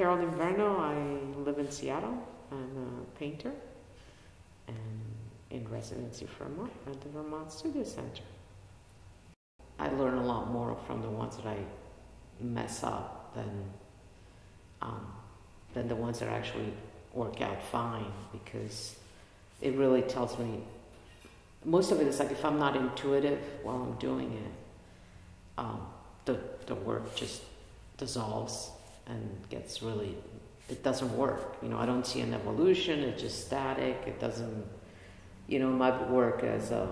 Carol Inverno. I live in Seattle. I'm a painter and in residency for Vermont at the Vermont Studio Center. I learn a lot more from the ones that I mess up than the ones that actually work out fine, because it really tells me, most of it is like if I'm not intuitive while I'm doing it, the work just dissolves and gets really, it doesn't work. You know, I don't see an evolution, it's just static, it doesn't, you know, my work as a,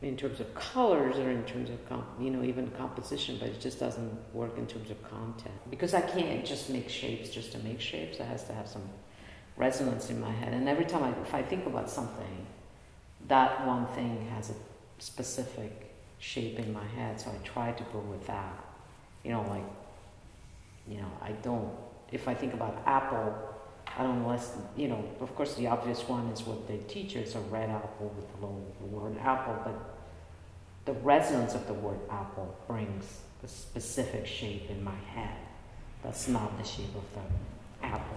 in terms of colors or in terms of, you know, even composition, but it just doesn't work in terms of content. Because I can't just make shapes just to make shapes, it has to have some resonance in my head. And every time if I think about something, that one thing has a specific shape in my head, so I try to go with that. You know, like, you know, I don't, if I think about apple, I don't less, you know, of course the obvious one is what they teach you, it's a red apple with the word apple, but the resonance of the word apple brings a specific shape in my head. That's not the shape of the apple.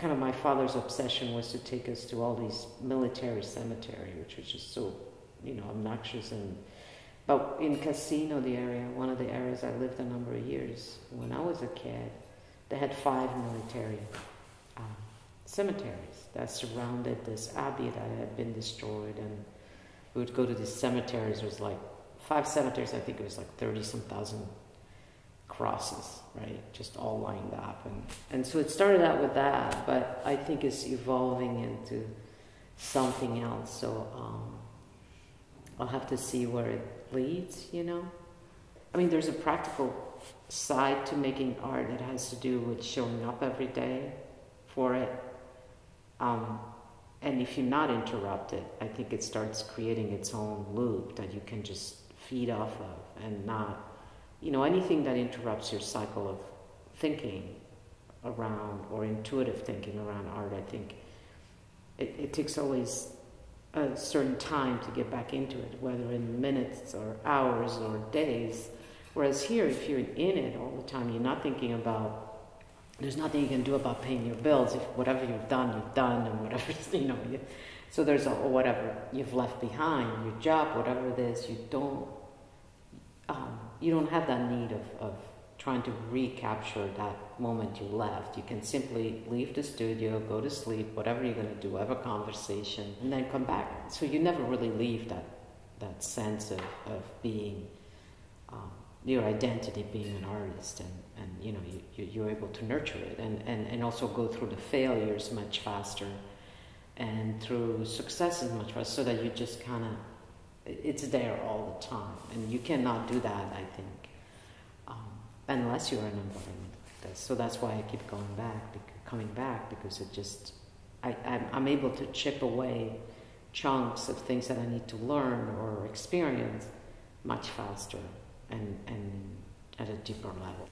Kind of my father's obsession was to take us to all these military cemeteries, which was just so, you know, obnoxious. And but in Cassino, the area, one of the areas I lived a number of years when I was a kid, they had 5 military cemeteries that surrounded this abbey that had been destroyed, and we would go to these cemeteries. There was like 5 cemeteries, I think it was like 30-some thousand crosses, right, just all lined up, and so it started out with that, but I think it's evolving into something else, so I'll have to see where it leads, you know. I mean, there's a practical side to making art that has to do with showing up every day for it, and if you're not interrupted, I think it starts creating its own loop that you can just feed off of, and not, you know, anything that interrupts your cycle of thinking around, or intuitive thinking around art, I think it takes always a certain time to get back into it, whether in minutes or hours or days. Whereas here, if you're in it all the time, you're not thinking about, there's nothing you can do about paying your bills. If whatever you've done, and whatever, you know, so there's whatever you've left behind, your job, whatever it is, you don't have that need of trying to recapture that moment you left. You can simply leave the studio, go to sleep, whatever you're going to do, have a conversation, and then come back. So you never really leave that sense of being, your identity being an artist, and you know, you're able to nurture it, and also go through the failures much faster, and through successes much faster, so that you just kind of, it's there all the time, and you cannot do that, I think, unless you're in an environment like this. So that's why I keep coming back, because it just, I'm able to chip away chunks of things that I need to learn or experience much faster and at a deeper level.